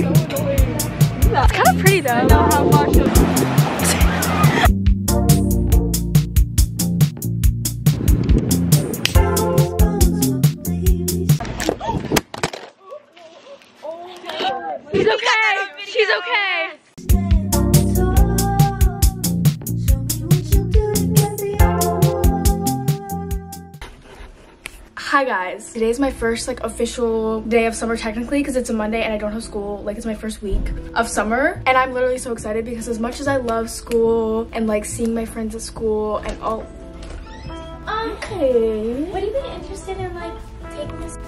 It's kind of pretty though. She's okay. She's okay. Hi guys, today's my first official day of summer technically, because it's a Monday and I don't have school. It's my first week of summer and I'm literally so excited because as much as I love school and seeing my friends at school and all. Okay. Would you be interested in taking this?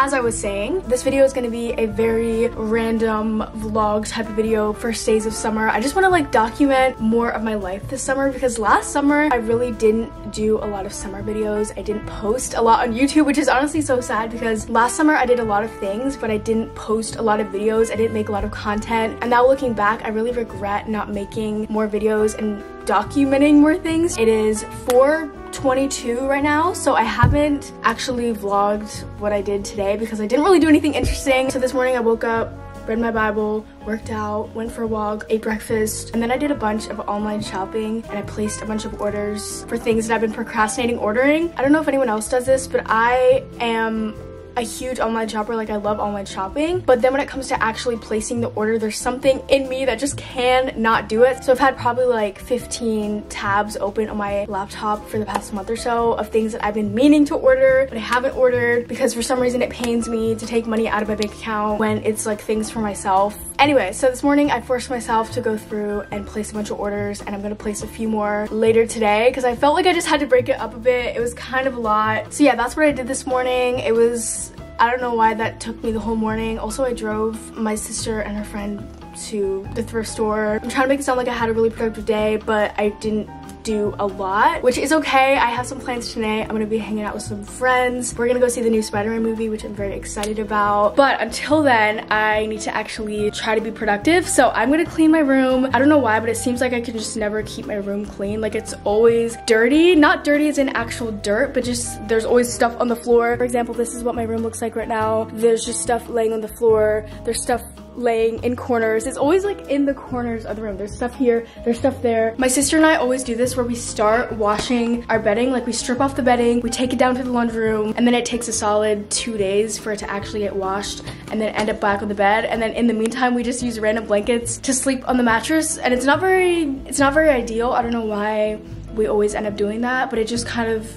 As I was saying, this video is gonna be a very random vlog type of video, first days of summer. I just wanna document more of my life this summer because last summer I really didn't do a lot of summer videos. I didn't post a lot on YouTube, which is honestly so sad because last summer I did a lot of things, but I didn't post a lot of videos. I didn't make a lot of content. And now looking back, I really regret not making more videos and documenting more things. It is 4:22 right now, so I haven't actually vlogged what I did today because I didn't really do anything interesting. So this morning I woke up, read my Bible, worked out, went for a walk, ate breakfast, and then I did a bunch of online shopping and I placed a bunch of orders for things that I've been procrastinating ordering. I don't know if anyone else does this, but I am a huge online shopper. I love online shopping, but then when it comes to actually placing the order, there's something in me that just cannot do it. So I've had probably 15 tabs open on my laptop for the past month or so of things that I've been meaning to order but I haven't ordered because for some reason it pains me to take money out of my bank account when it's things for myself. Anyway, so this morning I forced myself to go through and place a bunch of orders, and I'm gonna place a few more later today because I felt I just had to break it up a bit. It was kind of a lot. So yeah, that's what I did this morning. It was, I don't know why that took me the whole morning. Also, I drove my sister and her friend to the thrift store. I'm trying to make it sound I had a really productive day, but I didn't do a lot, which is okay. I have some plans today. I'm gonna be hanging out with some friends. We're gonna go see the new Spider-Man movie, which I'm very excited about. But until then, I need to actually try to be productive. So I'm gonna clean my room. I don't know why, but it seems I can just never keep my room clean. It's always dirty. Not dirty as in actual dirt, but just there's always stuff on the floor. For example, this is what my room looks like right now. There's just stuff laying on the floor. There's stuff laying in corners. It's always in the corners of the room. There's stuff here, there's stuff there. My sister and I always do this where we start washing our bedding. We strip off the bedding, we take it down to the laundry room, and then it takes a solid 2 days for it to actually get washed and then end up back on the bed. And then in the meantime, we just use random blankets to sleep on the mattress. And it's not very ideal. I don't know why we always end up doing that, but it just kind of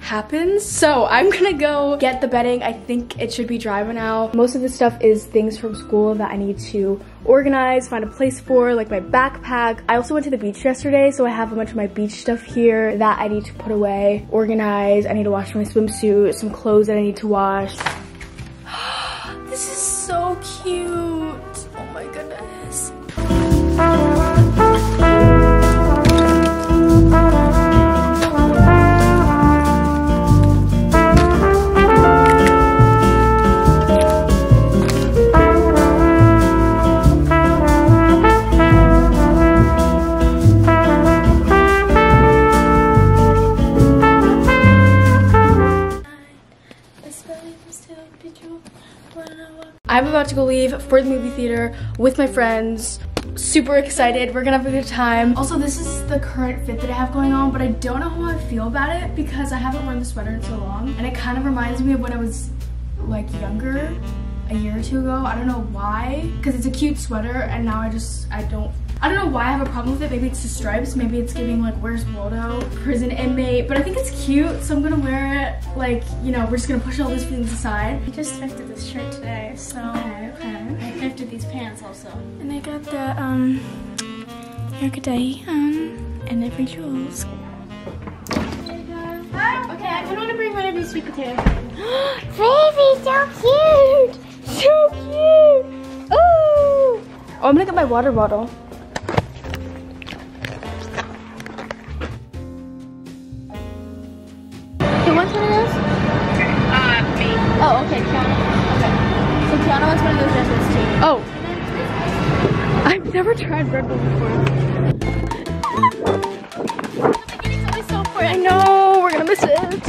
happens. So I'm gonna go get the bedding. I think it should be dry by now. Most of the stuff is things from school that I need to organize, find a place for, my backpack. I also went to the beach yesterday, so I have a bunch of my beach stuff here that I need to put away, organize. I need to wash my swimsuit, some clothes that I need to wash. This is so cute. Oh my goodness. I'm about to go leave for the movie theater with my friends. Super excited. We're gonna have a good time. Also, this is the current fit that I have going on, but I don't know how I feel about it because I haven't worn the sweater in so long, and it kind of reminds me of when I was younger, a year or two ago. I don't know why, because it's a cute sweater, and now I don't know why I have a problem with it. Maybe it's the stripes, maybe it's giving Where's Waldo, prison inmate, but I think it's cute, so I'm gonna wear it. We're just gonna push all these things aside. I just thrifted this shirt today, so. Okay. I thrifted these pants also. And I got the, and every jewels. Okay, I did want to bring one of these sweet potatoes in. Baby, so cute! So cute! Ooh! Oh, I'm gonna get my water bottle. Oh, okay, Kiana. Okay. So Kiana wants one of those dresses too. Oh. I've never tried Red Bull before. The beginning's always so important. I know, we're gonna miss it.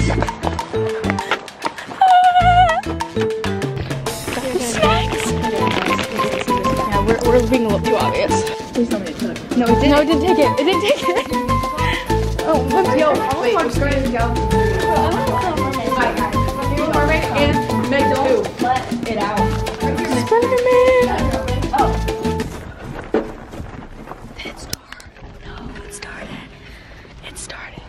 Snacks! We're being a little too obvious. Please tell me it took. No, it didn't. No, it didn't take it. It didn't take it. Oh, let's go. Wait. I'm just going to go. And McDonald's. Let it out. Spider-Man. Oh. Did it start? No, it started. It started.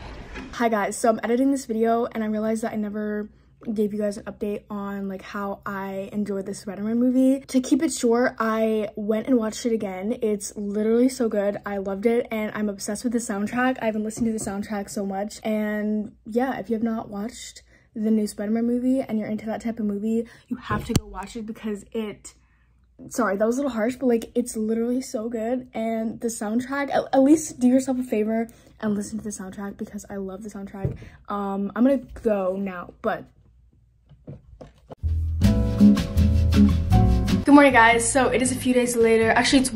Hi guys, so I'm editing this video and I realized that I never gave you guys an update on like how I enjoyed the Spider-Man movie. To keep it short, I went and watched it again. It's literally so good. I loved it and I'm obsessed with the soundtrack. I've been listening to the soundtrack so much. And yeah, if you have not watched the new Spider-Man movie and you're into that type of movie, you have to go watch it because it, sorry, that was a little harsh, but like it's literally so good. And the soundtrack, at least do yourself a favor and listen to the soundtrack because I love the soundtrack. I'm gonna go now, but good morning guys. So it is a few days later. Actually, it's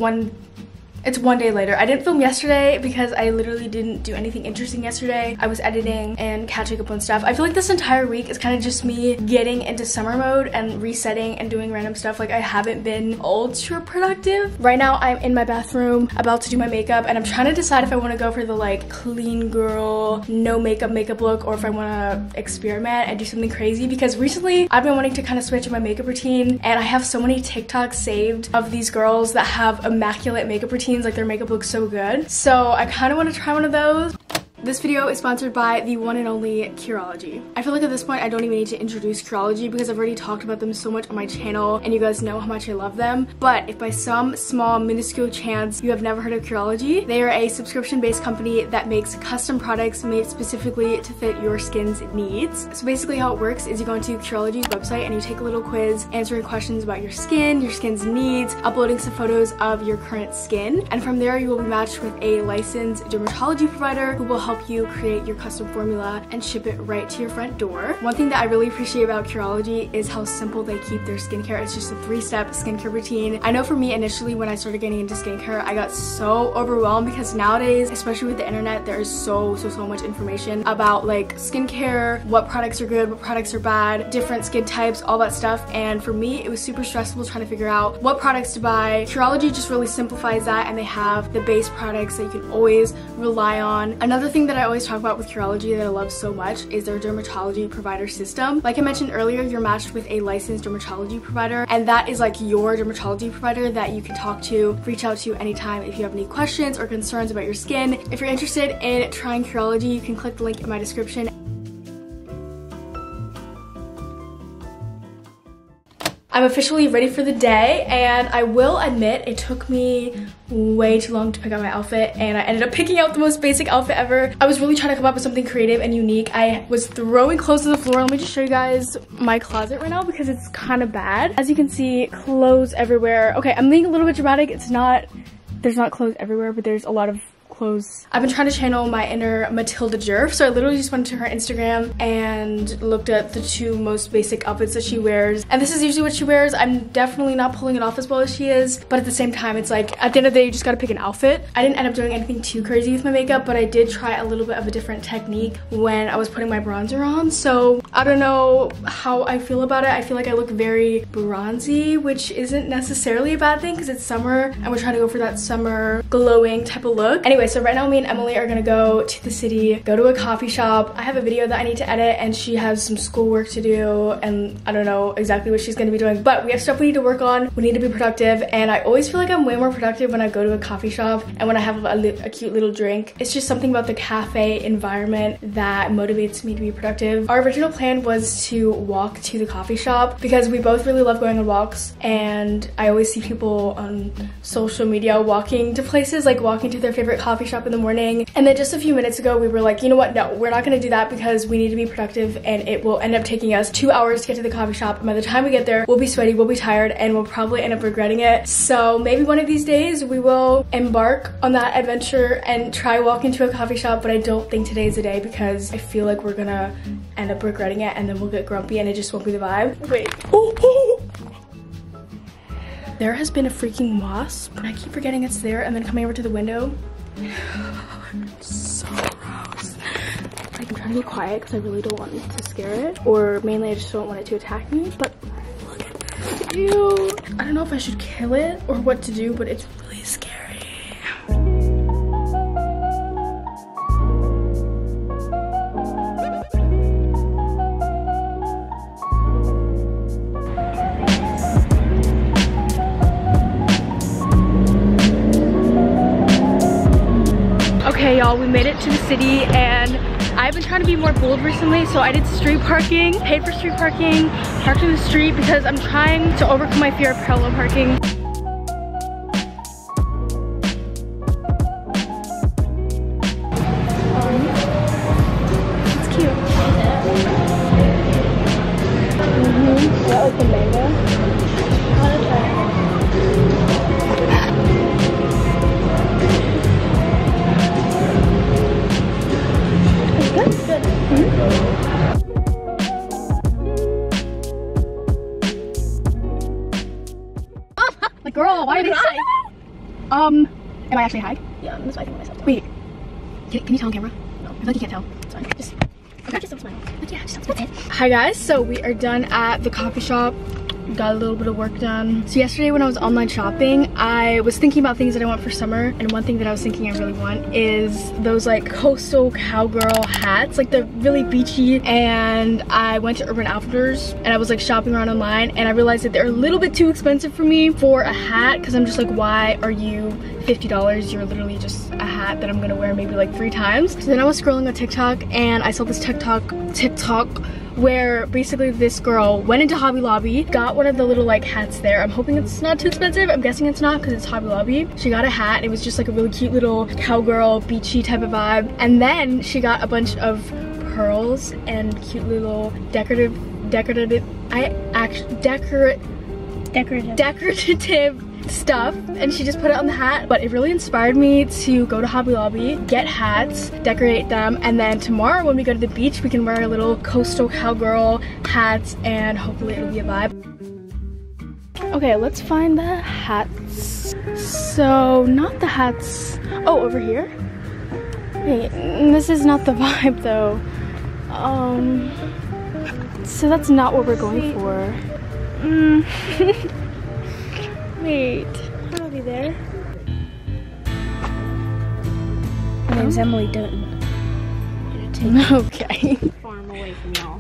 one day later. I didn't film yesterday because I literally didn't do anything interesting yesterday. I was editing and catching up on stuff. I feel like this entire week is kind of just me getting into summer mode and resetting and doing random stuff. Like I haven't been ultra productive. Right now I'm in my bathroom about to do my makeup and I'm trying to decide if I want to go for the like clean girl, no makeup look, or if I want to experiment and do something crazy because recently I've been wanting to kind of switch my makeup routine and I have so many TikToks saved of these girls that have immaculate makeup routines. Like their makeup looks so good. So I kind of want to try one of those. This video is sponsored by the one and only Curology. I feel like at this point I don't even need to introduce Curology because I've already talked about them so much on my channel and you guys know how much I love them. But if by some small minuscule chance you have never heard of Curology, they are a subscription-based company that makes custom products made specifically to fit your skin's needs. So basically how it works is you go into Curology's website and you take a little quiz answering questions about your skin, your skin's needs, uploading some photos of your current skin, and from there you will be matched with a licensed dermatology provider who will help you create your custom formula and ship it right to your front door. One thing that I really appreciate about Curology is how simple they keep their skincare. It's just a three-step skincare routine. I know for me initially when I started getting into skincare, I got so overwhelmed because nowadays, especially with the internet, there is so much information about like skincare, what products are good, what products are bad, different skin types, all that stuff. And for me, it was super stressful trying to figure out what products to buy. Curology just really simplifies that and they have the base products that you can always rely on. Another thing that I always talk about with Curology that I love so much is their dermatology provider system. Like I mentioned earlier, you're matched with a licensed dermatology provider and that is like your dermatology provider that you can talk to, reach out to anytime if you have any questions or concerns about your skin. If you're interested in trying Curology, you can click the link in my description. I'm officially ready for the day and I will admit it took me way too long to pick out my outfit and I ended up picking out the most basic outfit ever. I was really trying to come up with something creative and unique. I was throwing clothes to the floor. Let me just show you guys my closet right now because it's kind of bad. As you can see, clothes everywhere. Okay, I'm being a little bit dramatic. It's not, there's not clothes everywhere, but there's a lot of clothes. I've been trying to channel my inner Matilda Jerf, so I literally just went to her Instagram and looked at the two most basic outfits that she wears, and this is usually what she wears. I'm definitely not pulling it off as well as she is, but at the same time, it's like at the end of the day you just gotta pick an outfit. I didn't end up doing anything too crazy with my makeup, but I did try a little bit of a different technique when I was putting my bronzer on, so I don't know how I feel about it. I feel like I look very bronzy, which isn't necessarily a bad thing because it's summer and we're trying to go for that summer glowing type of look. Anyway, so right now me and Emily are gonna go to the city, go to a coffee shop. I have a video that I need to edit and she has some schoolwork to do and I don't know exactly what she's gonna be doing, but we have stuff we need to work on. We need to be productive and I always feel like I'm way more productive when I go to a coffee shop and when I have a cute little drink. It's just something about the cafe environment that motivates me to be productive. Our original plan was to walk to the coffee shop because we both really love going on walks and I always see people on social media walking to places, like walking to their favorite coffee shop in the morning. And then just a few minutes ago we were like, you know what, no, we're not gonna do that because we need to be productive and it will end up taking us 2 hours to get to the coffee shop and by the time we get there we'll be sweaty, we'll be tired, and we'll probably end up regretting it. So maybe one of these days we will embark on that adventure and try walking to a coffee shop, but I don't think today is the day because I feel like we're gonna end up regretting it and then we'll get grumpy and it just won't be the vibe. Wait. There has been a freaking wasp. I keep forgetting it's there and then coming over to the window. So gross. Like I'm trying to be quiet because I really don't want it to scare it, or mainly I just don't want it to attack me, but look at Ew. I don't know if I should kill it or what to do, but it's really scary. Okay, y'all, we made it to the city, and I've been trying to be more bold recently, so I did street parking, paid for street parking, parked in the street, because I'm trying to overcome my fear of parallel parking. It's cute. Mm-hmm. That was the mango. Like, girl, why are you high? Am I actually high? Yeah, I'm just wiping myself down. Wait, can you tell on camera? No. I feel like you can't tell. It's fine. Just, okay. Just don't smile. Like, yeah, just don't smile. Hi guys, so we are done at the coffee shop. Got a little bit of work done. So yesterday when I was online shopping, I was thinking about things that I want for summer, and one thing that I was thinking I really want is those like coastal cowgirl hats, like they're really beachy. And I went to Urban Outfitters and I was like shopping around online, and I realized that they're a little bit too expensive for me for a hat, because I'm just like, why are you $50? You're literally just a hat that I'm gonna wear maybe like 3 times. So then I was scrolling on TikTok and I saw this TikTok where basically this girl went into Hobby Lobby, got one of the little like hats there. I'm hoping it's not too expensive. I'm guessing it's not, because it's Hobby Lobby. She got a hat, and it was just like a really cute little cowgirl, beachy type of vibe. And then she got a bunch of pearls and cute little decorative stuff, and she just put it on the hat. But it really inspired me to go to Hobby Lobby, get hats, decorate them, and then tomorrow when we go to the beach, we can wear our little coastal cowgirl hats, and hopefully it'll be a vibe. Okay, let's find the hats. So not the hats, oh, over here. Wait, this is not the vibe though. So that's not what we're going for. Wait, I'll be there. My name's Emily Dutton. Okay. Farm away from y'all.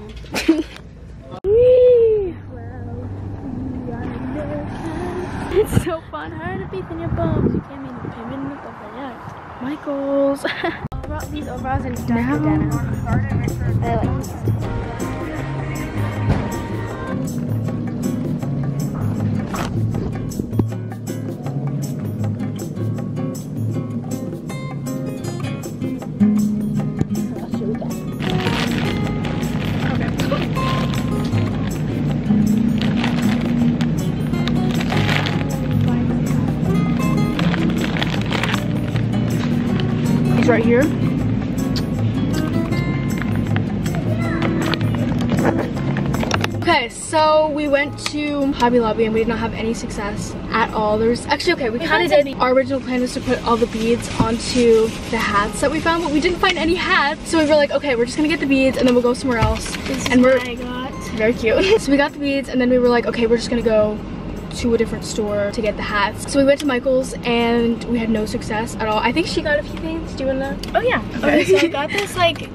It's so fun. Hard to beat in your bones. You can't make a payment with the project. Michaels. I brought these overalls and darker denim. I like these. Right here. Okay, so we went to Hobby Lobby and we did not have any success at all. There's actually, okay, we kind of did. Our original plan was to put all the beads onto the hats that we found, but we didn't find any hats. So we were like, okay, we're just gonna get the beads and then we'll go somewhere else. This and we're very cute. So we got the beads, and then we were like, okay, we're just gonna go to a different store to get the hats. So we went to Michael's and we had no success at all. I think she got a few things. Do you want to? Oh yeah. Okay. Okay, so I got this like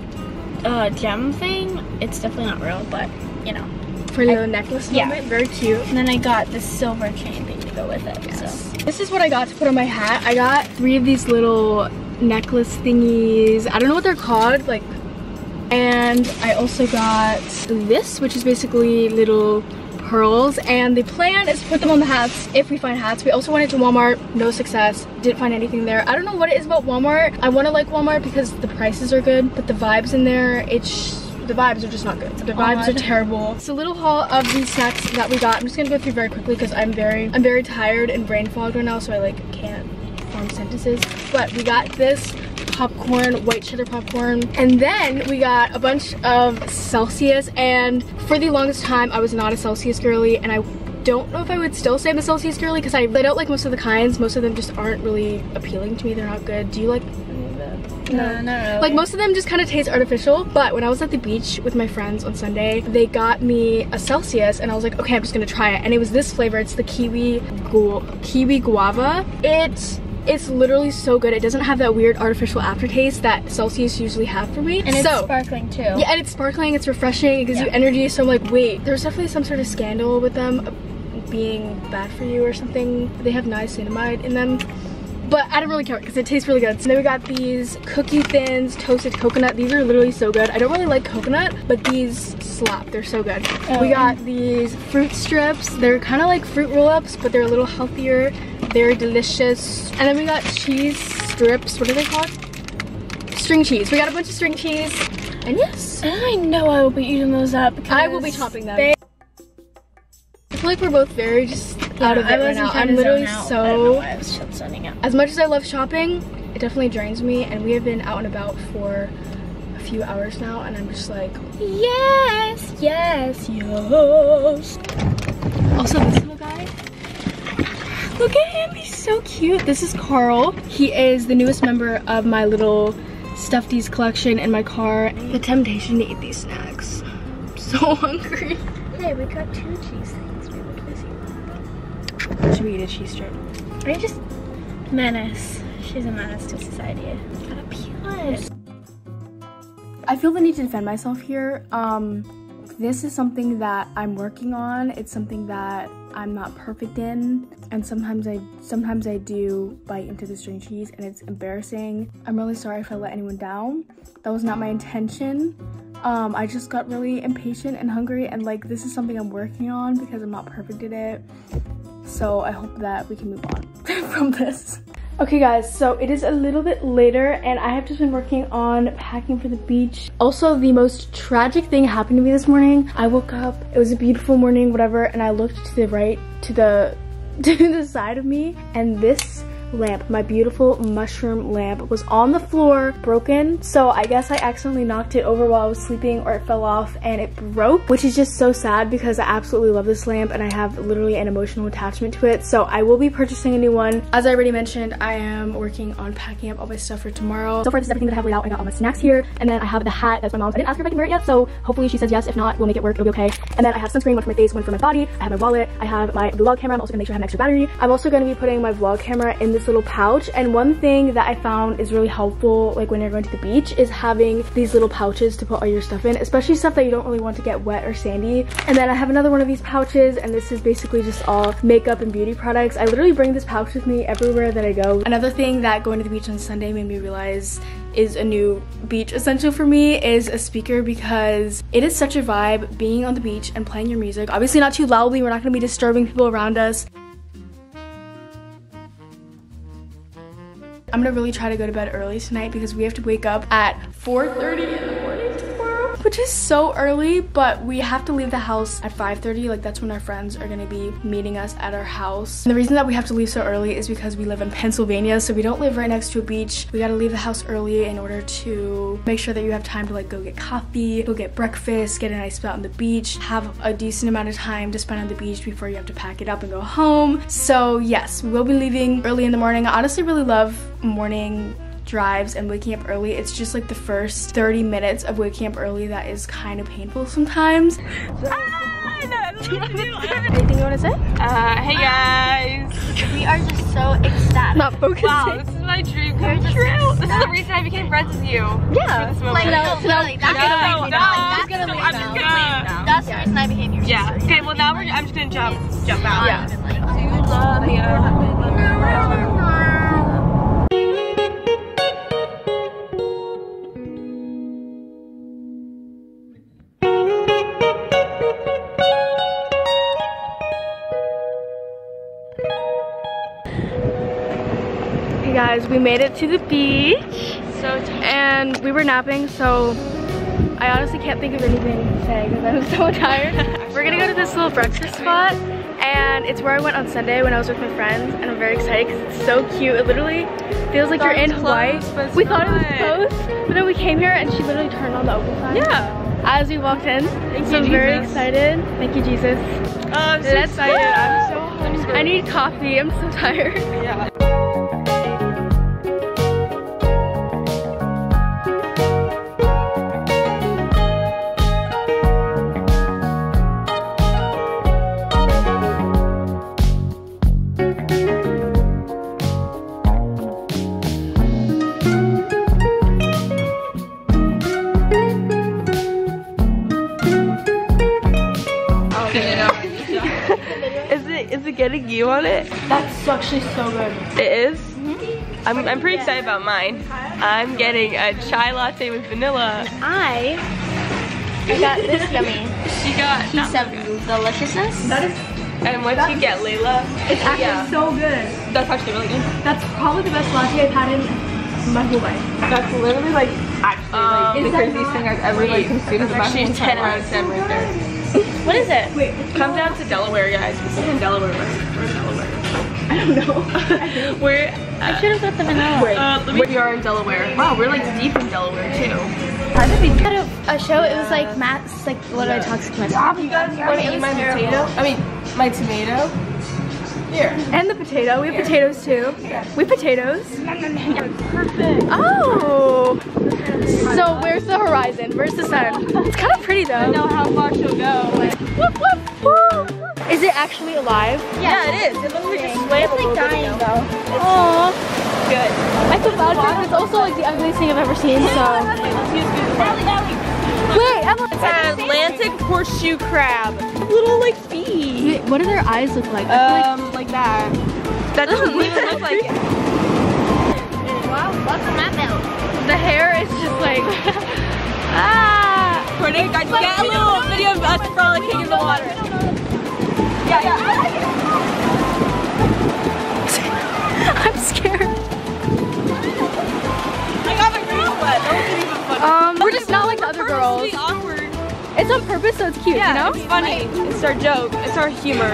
gem thing. It's definitely not real, but you know, for the necklace moment. Very cute. And then I got this silver chain thing to go with it. Yes. So this is what I got to put on my hat. I got 3 of these little necklace thingies. I don't know what they're called, like. And I also got this, which is basically little pearls, and the plan is to put them on the hats if we find hats. We also went into Walmart, no success, didn't find anything there. I don't know what it is about Walmart. I want to like Walmart because the prices are good, but the vibes in there, the vibes are just not good. The vibes are terrible. It's a little haul of these snacks that we got. I'm just gonna go through very quickly because I'm very tired and brain fogged right now, so I like can't form sentences. But we got this popcorn, white cheddar popcorn, and then we got a bunch of Celsius. And for the longest time I was not a Celsius girly, and I don't know if I would still say I'm a Celsius girly because I don't like most of the kinds. Most of them just aren't really appealing to me. They're not good. Do you like any of them? No, not really. Like most of them just kind of taste artificial, but when I was at the beach with my friends on Sunday, they got me a Celsius and I was like, okay, I'm just gonna try it. And it was this flavor, it's the kiwi guava. It's literally so good. It doesn't have that weird artificial aftertaste that Celsius usually have for me. And it's sparkling too. Yeah, and it's sparkling, it's refreshing, it gives you energy. So I'm like, wait, there's definitely some sort of scandal with them being bad for you or something. They have niacinamide in them. But I don't really care because it tastes really good. So then we got these cookie thins, toasted coconut. These are literally so good. I don't really like coconut, but these slap. They're so good. We got these fruit strips. They're kind of like fruit roll-ups, but they're a little healthier. They're delicious. And then we got cheese strips. What are they called? String cheese. We got a bunch of string cheese. And yes. I know I will be eating those up because I will be topping them. I feel like we're both very just out of it right now. I'm literally so... I don't know why I was zoning out. As much as I love shopping, it definitely drains me. And we have been out and about for a few hours now. And I'm just like, yes, yes, yes. Also, this little guy. Look at him, he's so cute. This is Carl. He is the newest member of my little Stuffies collection in my car. The temptation to eat these snacks. I'm so hungry. Hey, we got two cheese things. We were busy. Should we eat a cheese strip? Are you just menace? She's a menace to society. Gotta peel it. I feel the need to defend myself here. This is something that I'm working on. It's something that I'm not perfect in, and sometimes I do bite into the string cheese and it's embarrassing. I'm really sorry if I let anyone down. That was not my intention. I just got really impatient and hungry, and like this is something I'm working on because I'm not perfect at it. So I hope that we can move on from this. Okay guys, so it is a little bit later and I have just been working on packing for the beach. Also, the most tragic thing happened to me this morning. I woke up, it was a beautiful morning, whatever, and I looked to the right, to the side of me, and this lamp, my beautiful mushroom lamp, was on the floor, broken. So I guess I accidentally knocked it over while I was sleeping, or it fell off and it broke, which is just so sad because I absolutely love this lamp and I have literally an emotional attachment to it. So I will be purchasing a new one. As I already mentioned, I am working on packing up all my stuff for tomorrow. So far, this is everything that I have laid out. I got all my snacks here, and then I have the hat that's my mom's. I didn't ask her if I can wear it yet, so hopefully she says yes. If not, we'll make it work, it'll be okay. And then I have sunscreen, one for my face, one for my body. I have my wallet, I have my vlog camera. I'm also gonna make sure I have an extra battery. I'm also gonna be putting my vlog camera in this little pouch. And one thing that I found is really helpful, like when you're going to the beach, is having these little pouches to put all your stuff in, especially stuff that you don't really want to get wet or sandy. And then I have another one of these pouches, and this is basically just all makeup and beauty products. I literally bring this pouch with me everywhere that I go. Another thing that going to the beach on Sunday made me realize is a new beach essential for me is a speaker, because it is such a vibe being on the beach and playing your music. Obviously not too loudly, we're not going to be disturbing people around us. I'm gonna really try to go to bed early tonight because we have to wake up at 4:30 in the morning tomorrow, which is so early, but we have to leave the house at 5:30. Like, that's when our friends are gonna be meeting us at our house. And the reason that we have to leave so early is because we live in Pennsylvania, so we don't live right next to a beach. We gotta leave the house early in order to make sure that you have time to like go get coffee, go get breakfast, get a nice spot on the beach, have a decent amount of time to spend on the beach before you have to pack it up and go home. So yes, we will be leaving early in the morning. I honestly really love morning drives and waking up early. It's just like the first 30 minutes of waking up early that is kind of painful sometimes. Anything you want to say? Hey guys, we are just so ecstatic. Not focusing. Wow, this is my dream come true. This is the reason I became friends with you. Yeah. Like, no, that's gonna leave now. That's the reason I became your sister. Okay, well now I'm just gonna jump out. Yeah. Do you love me? Guys, we made it to the beach, and we were napping, so I honestly can't think of anything to say because I was so tired. We're gonna go to this little breakfast spot, and it's where I went on Sunday when I was with my friends, and I'm very excited because it's so cute. It literally feels like you're in Hawaii. We thought it was close, but then we came here and she literally turned on the open sign. Yeah. As we walked in, so I'm very excited. Thank you, Jesus. Oh, I'm so excited. I'm so hungry. I need coffee. I'm so tired. Yeah. Is it getting ghee on it? That's actually so good. It is? Mm-hmm. I'm pretty excited about mine. I'm getting a chai latte with vanilla. I got this yummy. She got a piece of deliciousness. That is. And what you get, Layla? It's actually so good. That's actually really good. That's probably the best latte I've had in my whole life. That's literally like actually like the craziest thing I've ever consumed. It's actually a 10 out of 10 right there. What is it? Wait, come down to Delaware, guys. We're in Delaware. We're in Delaware. I don't know. We're. I should have got the vanilla. We are in Delaware. Wow, we're like deep in Delaware too. I think we had a show. It was like Matt's like literally toxic. You guys want to eat my potato? My tomato. Here. And the potato. We have potatoes too. Yeah. We have potatoes. Perfect. Oh. So where's the horizon? Where's the sun? It's kind of pretty though. I know how far she'll go. Like, whoop, whoop, whoop. Is it actually alive? Yeah, it is. It looks like it's swaying. It's like dying though. Aww. Good. I feel bad for it, but it's also like the ugliest thing I've ever seen. So. Wait, Emily. It's an Atlantic horseshoe crab. Little like feet. Wait, what do their eyes look like? Like that. That doesn't even look like it. Wow, what's in that belt? The hair is just like ah. Courtney, guys, get a little video of us frolicking in the water. Yeah. I'm scared. I got the real one. That wasn't even funny. We're just not like the other girls. It's on purpose, so it's cute, you know? It's funny. It's our joke. It's our humor.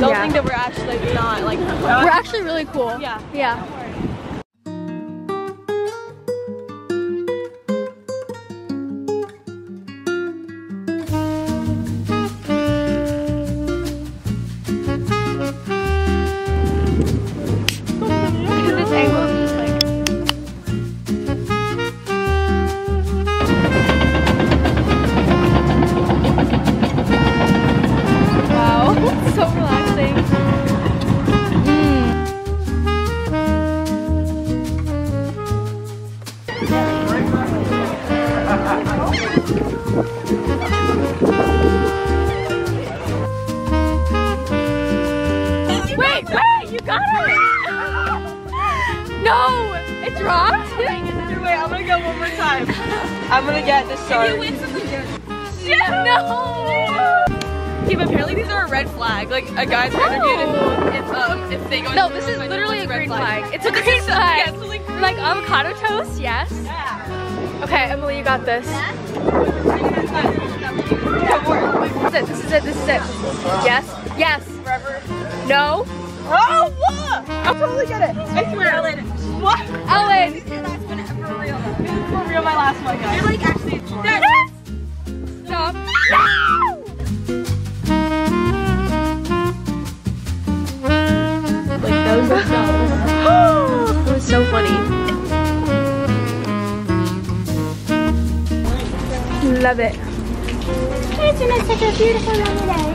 Don't think that we're actually not like. We're actually really cool. Yeah. Yeah. I'm gonna get the shark. No! Okay, but apparently these are a red flag. Like a guy's interviewed if they go. No, this is literally a green flag. It's a green flag. Yeah, like, green. Like avocado toast, yes. Yeah. Okay, Emily, you got this. Yeah. This is it. This is it. This is it. Yes. Yes. Forever. No. Oh, what? I totally get it. I swear, Ellen. What? Ellen. My last one, guys. You're like actually. Stop. No! Like those are so. It was so funny. Love it. It's been such a beautiful rainy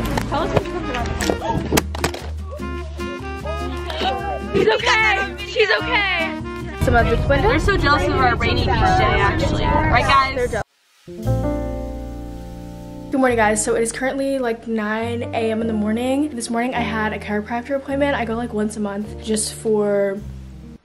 day. Tell us what you want to do. She's okay. She's okay. Some of this window. They're so jealous of our rainy beach day, actually. Right, guys? Good morning, guys. So it is currently like 9 a.m. in the morning. This morning I had a chiropractor appointment. I go like once a month just for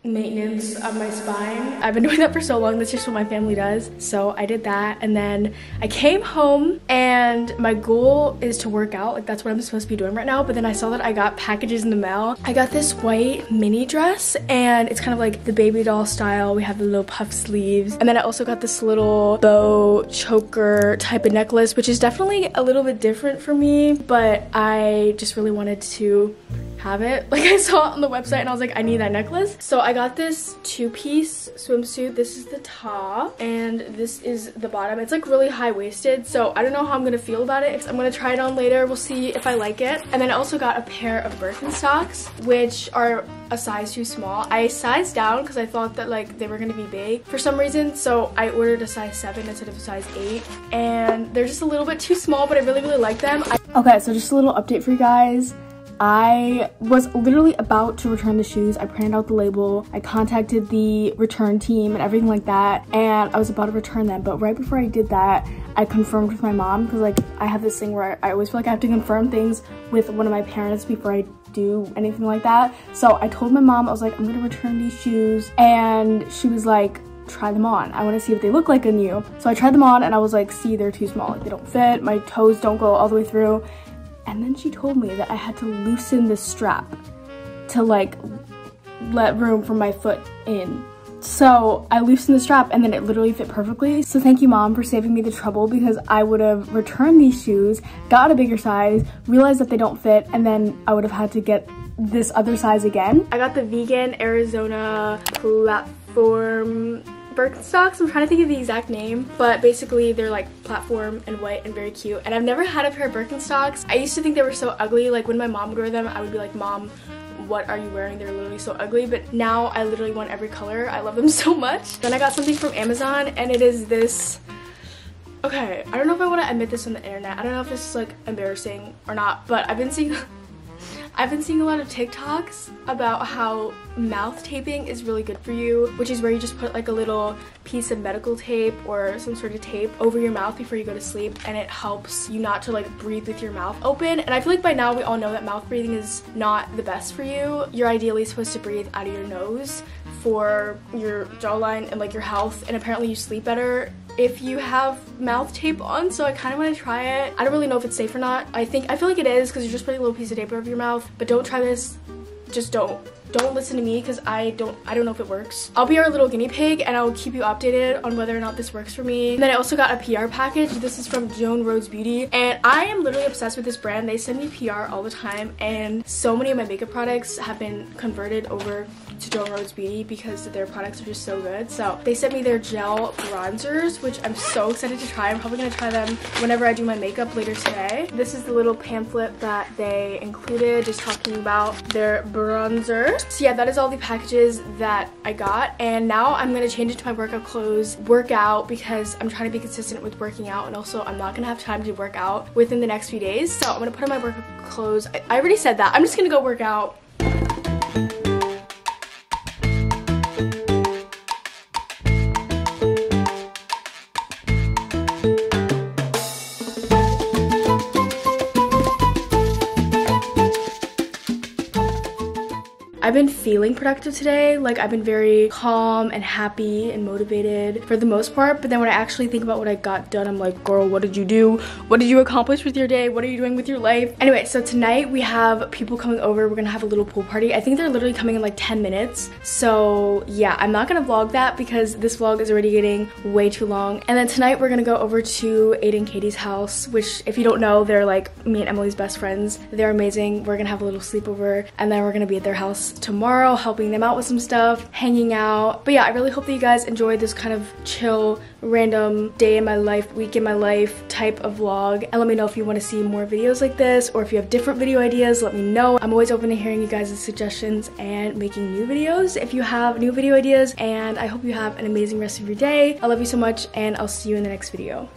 maintenance of my spine. I've been doing that for so long. That's just what my family does. So I did that, and then I came home, and my goal is to work out. Like that's what I'm supposed to be doing right now. But then I saw that I got packages in the mail. I got this white mini dress, and it's kind of like the baby doll style. We have the little puff sleeves, and then I also got this little bow choker type of necklace, which is definitely a little bit different for me, but I just really wanted to have it. Like I saw it on the website and I was like, I need that necklace. So I got this two-piece swimsuit. This is the top and this is the bottom. It's like really high-waisted, so I don't know how I'm gonna feel about it. I'm gonna try it on later. We'll see if I like it. And then I also got a pair of Birkenstocks, which are a size too small. I sized down because I thought that like they were gonna be big for some reason, so I ordered a size 7 instead of a size 8, and they're just a little bit too small, but I really like them. Okay, so just a little update for you guys. I was literally about to return the shoes. I printed out the label, I contacted the return team and everything like that, and I was about to return them. But right before I did that, I confirmed with my mom, because like I have this thing where I always feel like I have to confirm things with one of my parents before I do anything like that. So I told my mom, I was like, I'm gonna return these shoes, and she was like, try them on, I want to see what they look like on you. So I tried them on and I was like, see, they're too small, like they don't fit, my toes don't go all the way through. And then she told me that I had to loosen the strap to like let room for my foot in. So I loosened the strap and then it literally fit perfectly. So thank you, Mom, for saving me the trouble, because I would have returned these shoes, got a bigger size, realized that they don't fit, and then I would have had to get this other size again. I got the vegan Arizona platform Birkenstocks. I'm trying to think of the exact name, but basically they're like platform and white and very cute. And I've never had a pair of Birkenstocks. I used to think they were so ugly. Like when my mom would wear them, I would be like, Mom, what are you wearing? They're literally so ugly. But now I literally want every color. I love them so much. Then I got something from Amazon, and it is this. Okay, I don't know if I want to admit this on the internet. I don't know if this is like embarrassing or not, but I've been seeing a lot of TikToks about how mouth taping is really good for you, which is where you just put like a little piece of medical tape or some sort of tape over your mouth before you go to sleep, and it helps you not to like breathe with your mouth open. And I feel like by now we all know that mouth breathing is not the best for you. You're ideally supposed to breathe out of your nose for your jawline and like your health, and apparently you sleep better if you have mouth tape on, so I kind of want to try it. I don't really know if it's safe or not. I feel like it is, because you're just putting a little piece of tape over your mouth, but don't try this. Just don't listen to me, because I don't know if it works. I'll be your little guinea pig, and I'll keep you updated on whether or not this works for me. And then I also got a PR package. This is from Joan Rhodes Beauty, and I am literally obsessed with this brand. They send me PR all the time, and so many of my makeup products have been converted over to Joan Rhodes Beauty because their products are just so good. So they sent me their gel bronzers, which I'm so excited to try. I'm probably gonna try them whenever I do my makeup later today. This is the little pamphlet that they included, just talking about their bronzer. So yeah, that is all the packages that I got, and now I'm gonna change it to my workout clothes, work out, because I'm trying to be consistent with working out, and also I'm not gonna have time to work out within the next few days. So I'm gonna put on my workout clothes. I already said that. I'm just gonna go work out. I've been feeling productive today. Like I've been very calm and happy and motivated for the most part, but then when I actually think about what I got done, I'm like, girl, what did you do? What did you accomplish with your day? What are you doing with your life? Anyway, so tonight we have people coming over. We're gonna have a little pool party. I think they're literally coming in like 10 minutes. So yeah, I'm not gonna vlog that because this vlog is already getting way too long. And then tonight we're gonna go over to Aiden and Katie's house, which if you don't know, they're like me and Emily's best friends. They're amazing. We're gonna have a little sleepover, and then we're gonna be at their house tomorrow, helping them out with some stuff, hanging out. But yeah, I really hope that you guys enjoyed this kind of chill, random day in my life, week in my life type of vlog. And let me know if you want to see more videos like this, or if you have different video ideas, let me know. I'm always open to hearing you guys' suggestions and making new videos if you have new video ideas. And I hope you have an amazing rest of your day. I love you so much, and I'll see you in the next video.